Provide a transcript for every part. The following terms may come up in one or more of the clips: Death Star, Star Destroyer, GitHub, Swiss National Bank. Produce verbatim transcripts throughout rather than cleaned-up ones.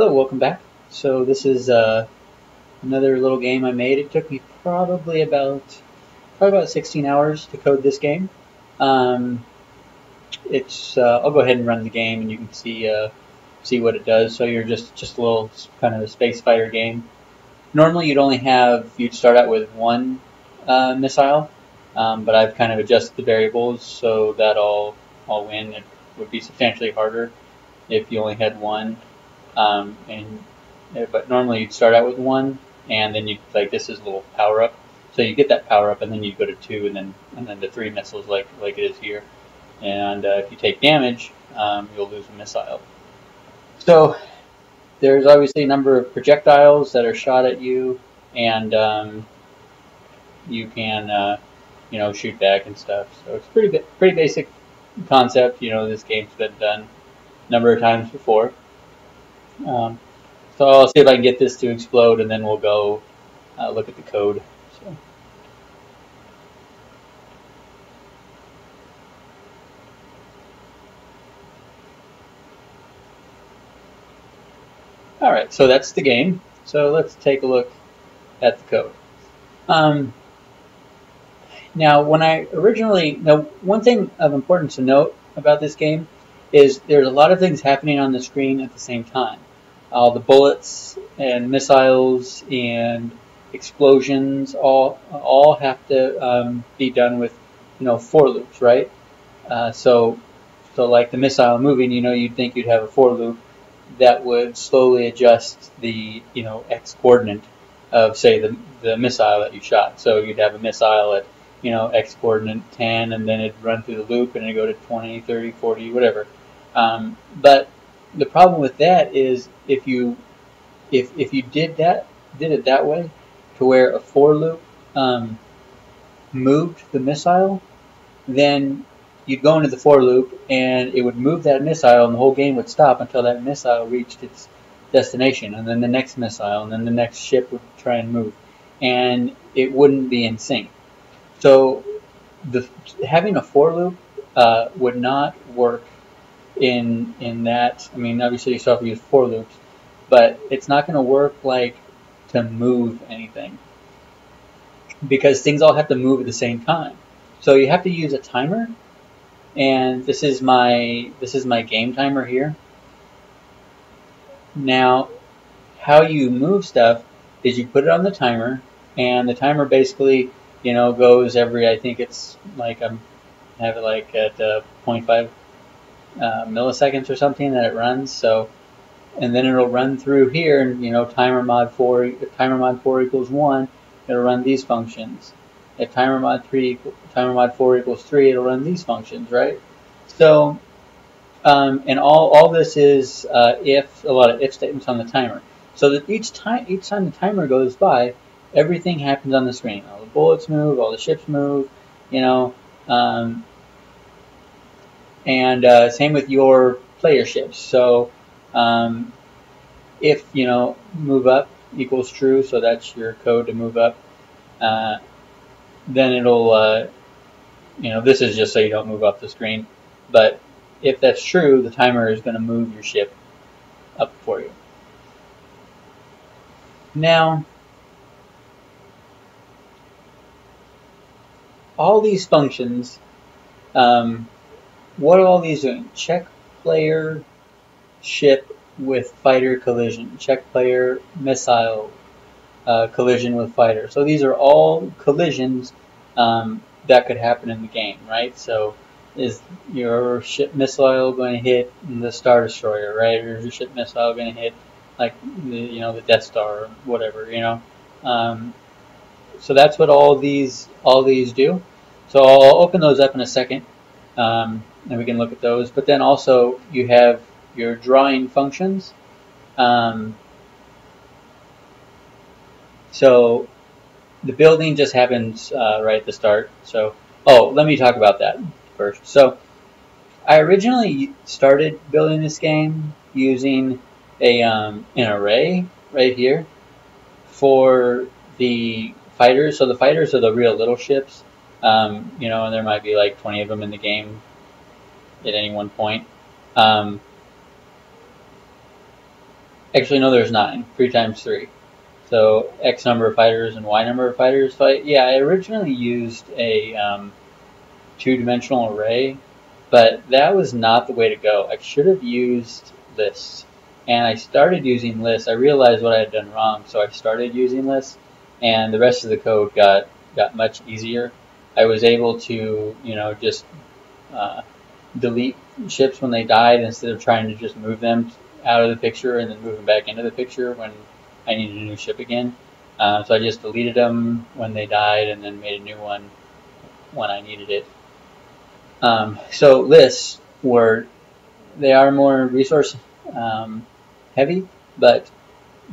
Hello, welcome back. So this is uh, another little game I made. It took me probably about probably about sixteen hours to code this game. Um, it's uh, I'll go ahead and run the game, and you can see uh, see what it does. So you're just just a little kind of a space fighter game. Normally you'd only have you'd start out with one uh, missile, um, but I've kind of adjusted the variables so that all all win. It would be substantially harder if you only had one. Um, and but normally you'd start out with one, and then you like this is a little power up, so you get that power up, and then you go to two, and then and then the three missiles like like it is here. And uh, if you take damage, um, you'll lose a missile. So there's obviously a number of projectiles that are shot at you, and um, you can uh, you know shoot back and stuff. So it's pretty pretty basic concept. You know this game's been done a number of times before. Um, so I'll see if I can get this to explode, and then we'll go uh, look at the code. So. All right, so that's the game. So let's take a look at the code. Um, now, when I originally, now one thing of importance to note about this game is there's a lot of things happening on the screen at the same time. All the bullets and missiles and explosions all all have to um, be done with you know for loops, right? Uh, so so like the missile moving, you know, you'd think you'd have a for loop that would slowly adjust the you know x coordinate of say the the missile that you shot. So you'd have a missile at you know x coordinate ten, and then it'd run through the loop and it'd go to twenty, thirty, forty, whatever. Um, but the problem with that is if you if if you did that did it that way to where a for loop um, moved the missile, then you'd go into the for loop and it would move that missile, and the whole game would stop until that missile reached its destination, and then the next missile, and then the next ship would try and move, and it wouldn't be in sync. So the having a for loop uh, would not work in in that. I mean, obviously you still have to use for loops, but it's not going to work like to move anything, because things all have to move at the same time. So you have to use a timer, and this is my this is my game timer here. Now, how you move stuff is you put it on the timer, and the timer basically you know goes every I think it's like I'm I have it like at uh, zero point five. Uh, milliseconds or something that it runs. So, and then it'll run through here, and you know, timer mod four, if timer mod four equals one, it'll run these functions. If timer mod three, timer mod four equals three, it'll run these functions, right? So, um, and all all this is uh, if a lot of if statements on the timer. So that each time each time the timer goes by, everything happens on the screen. All the bullets move, all the ships move, you know. Um, And uh, same with your player ships. So um, if, you know, move up equals true, so that's your code to move up, uh, then it'll, uh, you know, this is just so you don't move off the screen. But if that's true, the timer is going to move your ship up for you. Now, all these functions... Um, What are all these doing? Check player ship with fighter collision. Check player missile uh, collision with fighter. So these are all collisions um, that could happen in the game, right? So is your ship missile going to hit the Star Destroyer, right? Or is your ship missile going to hit, like, the, you know, the Death Star or whatever, you know? Um, so that's what all these all these do. So I'll open those up in a second. Um, and we can look at those, but then also you have your drawing functions. Um, so the building just happens uh, right at the start. So, oh, let me talk about that first. So I originally started building this game using a um, an array right here for the fighters. So the fighters are the real little ships. Um, you know, and there might be like twenty of them in the game at any one point. Um, Actually, no, there's nine. Three times three. So X number of fighters and Y number of fighters fight. Yeah, I originally used a um, two-dimensional array, but that was not the way to go. I should have used lists. And I started using lists. I realized what I had done wrong, so I started using lists, and the rest of the code got got much easier. I was able to, you know, just uh, delete ships when they died instead of trying to just move them out of the picture and then move them back into the picture when I needed a new ship again. Uh, so I just deleted them when they died and then made a new one when I needed it. Um, so lists were, they are more resource um, heavy, but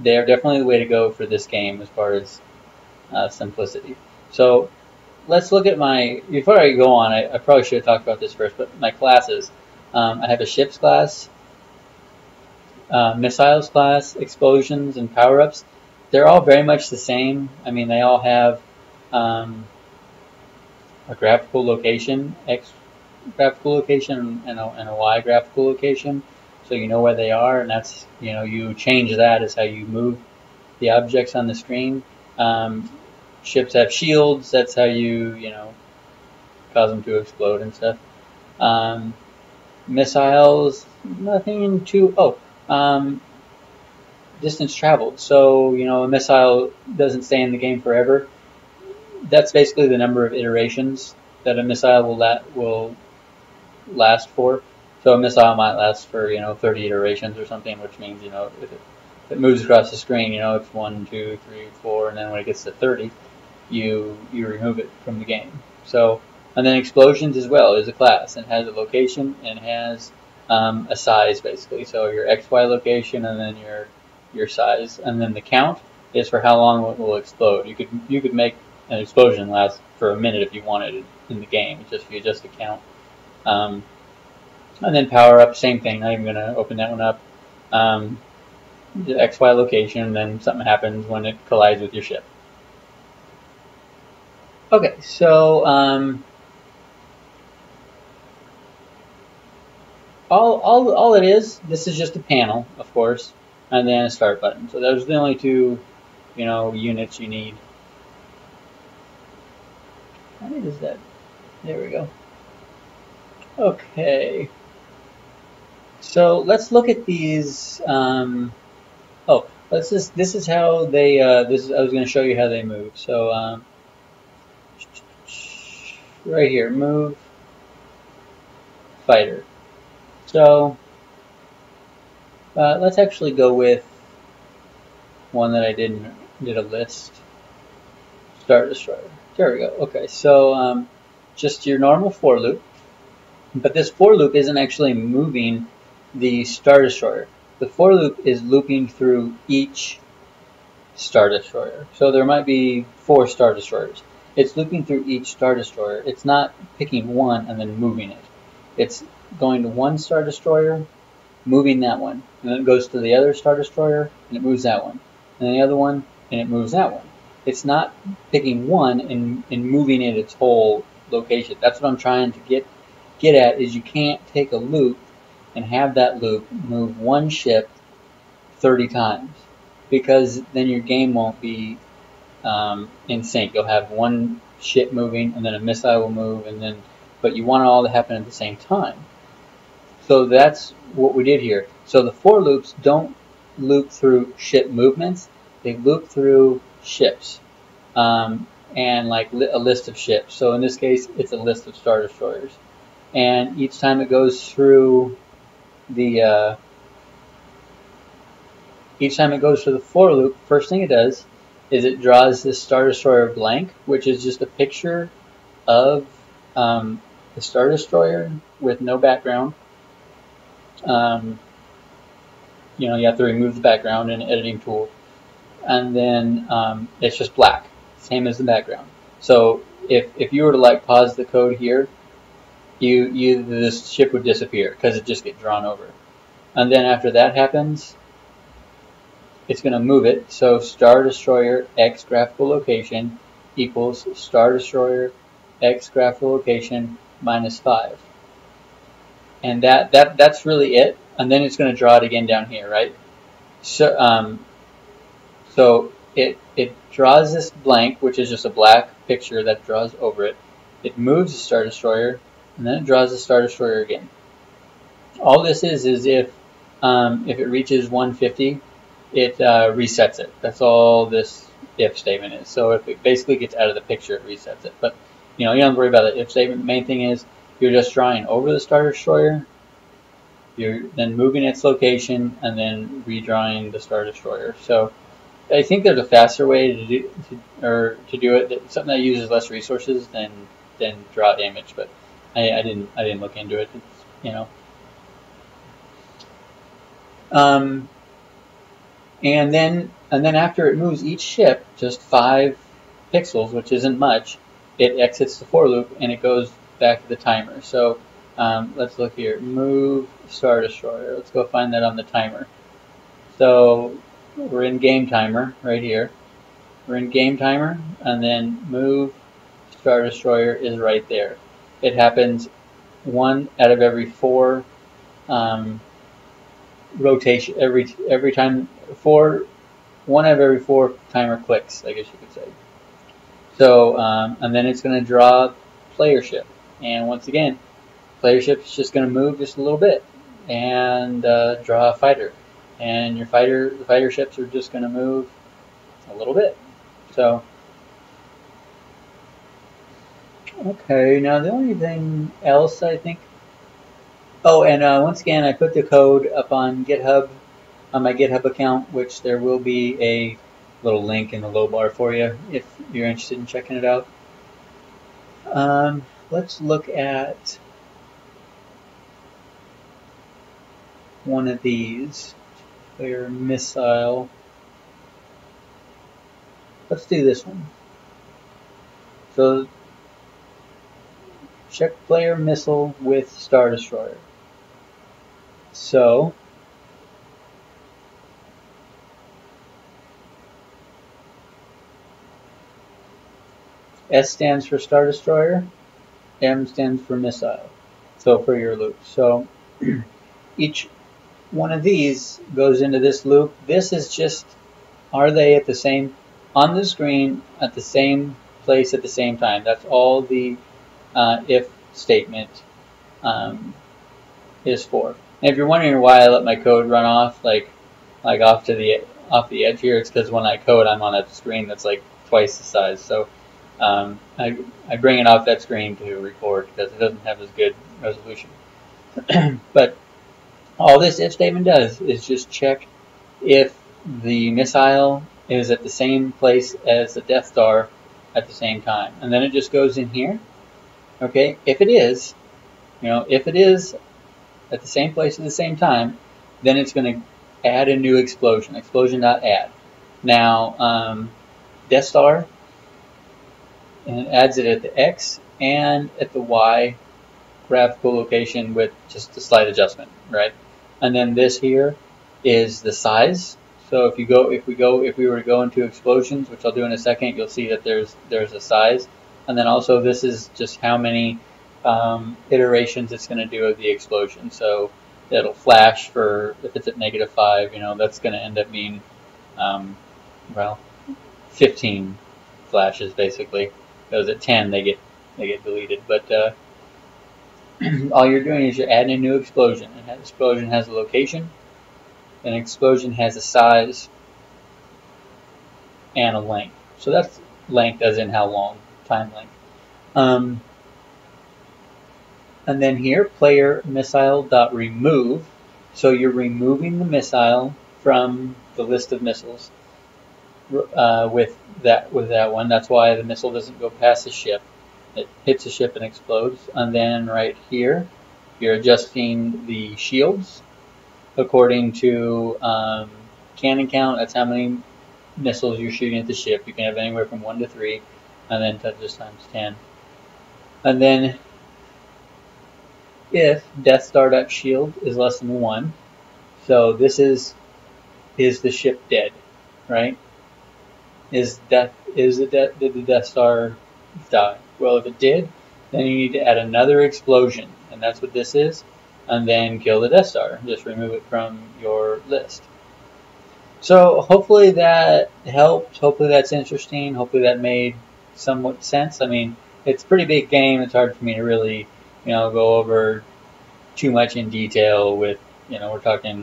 they are definitely the way to go for this game as far as uh, simplicity. So let's look at my, before I go on, I, I probably should have talked about this first, but my classes. Um, I have a ships class, uh, missiles class, explosions, and power-ups. They're all very much the same. I mean, they all have um, a graphical location, X graphical location, and a, and a Y graphical location, so you know where they are, and that's, you know, you change that as how you move the objects on the screen. Um, ships have shields, that's how you, you know, cause them to explode and stuff. Um, missiles, nothing too, oh, um, distance traveled. So, you know, a missile doesn't stay in the game forever. That's basically the number of iterations that a missile will, la will last for. So a missile might last for, you know, thirty iterations or something, which means, you know, if it, if it moves across the screen, you know, it's one, two, three, four, and then when it gets to thirty, you you remove it from the game. So, and then explosions as well is a class and has a location and has um, a size basically. So your X Y location and then your your size, and then the count is for how long it will explode. You could you could make an explosion lasts for a minute if you wanted it in the game, just if you adjust the count. Um, and then power up, same thing, not even going to open that one up. Um, the X Y location, then something happens when it collides with your ship. Okay, so um, all, all, all it is, this is just a panel, of course, and then a start button. So those are the only two, you know, units you need. How many is that? There we go. Okay. So let's look at these. Um, oh, let's just. This is how they. Uh, this is, I was going to show you how they move. So um, right here, move fighter. So uh, let's actually go with one that I didn't did a list. Star Destroyer. There we go. Okay, so um, just your normal for loop, but this for loop isn't actually moving the Star Destroyer. The for loop is looping through each Star Destroyer. So there might be four Star Destroyers. It's looping through each Star Destroyer. It's not picking one and then moving it. It's going to one Star Destroyer, moving that one, and then it goes to the other Star Destroyer, and it moves that one, and then the other one, and it moves that one. It's not picking one and, and moving it its whole location. That's what I'm trying to get get at, is you can't take a loop and have that loop move one ship thirty times, because then your game won't be um, in sync. You'll have one ship moving and then a missile will move, and then, but you want it all to happen at the same time. So that's what we did here. So the for loops don't loop through ship movements. They loop through ships, um, and like li a list of ships. So in this case, it's a list of Star Destroyers. And each time it goes through the, uh, each time it goes through the for loop, first thing it does is it draws this Star Destroyer blank, which is just a picture of um, the Star Destroyer with no background. Um, you know, you have to remove the background in an editing tool. And then um, it's just black, same as the background. So if, if you were to like pause the code here, you, you this ship would disappear because it just get drawn over. And then after that happens, it's going to move it. So Star Destroyer X graphical location equals Star Destroyer X graphical location minus five. And that, that that's really it. And then it's going to draw it again down here, right? So, um, so it, it draws this blank, which is just a black picture that draws over it. It moves the Star Destroyer, and then it draws the Star Destroyer again. All this is is if um, if it reaches one fifty, it uh, resets it. That's all this if statement is. So if it basically gets out of the picture, it resets it. But you know, you don't worry about the if statement. The main thing is you're just drawing over the Star Destroyer. You're then moving its location and then redrawing the Star Destroyer. So I think there's a faster way to do to, or to do it. That, something that uses less resources than than draw image. But I, I didn't I didn't look into it. It's, you know. Um, and then and then after it moves each ship just five pixels, which isn't much, it exits the for loop and it goes back to the timer. So um, let's look here. Move Star Destroyer. Let's go find that on the timer. So we're in game timer right here. We're in game timer, and then move Star Destroyer is right there. It happens one out of every four. Um, rotation every every time four one out of every four timer clicks, I guess you could say. So um, and then it's going to draw player ship, and once again player ship is just going to move just a little bit and uh, draw a fighter, and your fighter the fighter ships are just going to move a little bit. So okay, now the only thing else I think. Oh, and uh, once again, I put the code up on GitHub, on my GitHub account, which there will be a little link in the low bar for you if you're interested in checking it out. Um, let's look at one of these. Player missile. Let's do this one. So, check player missile with Star Destroyer. So, S stands for Star Destroyer, M stands for missile, so for your loop. So, each one of these goes into this loop. This is just, are they at the same, on the screen, at the same place at the same time. That's all the uh, if statement um, is for. And if you're wondering why I let my code run off, like, like off to the off the edge here, it's because when I code, I'm on a screen that's like twice the size. So um, I I bring it off that screen to record because it doesn't have as good resolution. But all this if statement does is just check if the missile is at the same place as the Death Star at the same time, and then it just goes in here. Okay, if it is, you know, if it is. at the same place at the same time, then it's going to add a new explosion. Explosion dot add. Now, um, Death Star, and it adds it at the X and at the Y graphical location with just a slight adjustment, right? And then this here is the size. So if you go, if we go, if we were to go into explosions, which I'll do in a second, you'll see that there's there's a size, and then also this is just how many. Um, iterations it's going to do of the explosion. So it'll flash for, if it's at negative five, you know, that's going to end up being, um, well, fifteen flashes basically. Those at ten, they get they get deleted. But uh, all you're doing is you're adding a new explosion. And that explosion has a location, an explosion has a size, and a length. So that's length as in how long, time length. Um, And then here, player missile dot remove. So you're removing the missile from the list of missiles uh, with that with that one. That's why the missile doesn't go past the ship. It hits a ship and explodes. And then right here, you're adjusting the shields according to um, cannon count. That's how many missiles you're shooting at the ship. You can have anywhere from one to three, and then to just times ten. And then if Death Star shield is less than one, so this is is the ship dead, right? Is death is the death did the Death Star die? Well, if it did, then you need to add another explosion, and that's what this is, and then kill the Death Star. Just remove it from your list. So hopefully that helped. Hopefully that's interesting. Hopefully that made somewhat sense. I mean, it's a pretty big game. It's hard for me to really, you know, go over too much in detail with, you know, we're talking,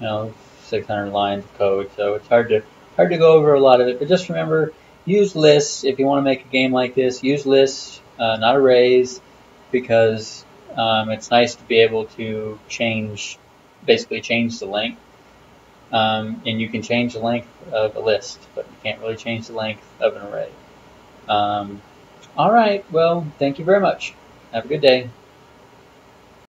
you know, six hundred lines of code. So it's hard to hard to go over a lot of it. But just remember, use lists if you want to make a game like this. Use lists, uh, not arrays, because um, it's nice to be able to change, basically change the length. Um, and you can change the length of a list, but you can't really change the length of an array. Um, all right, well, thank you very much. Have a good day.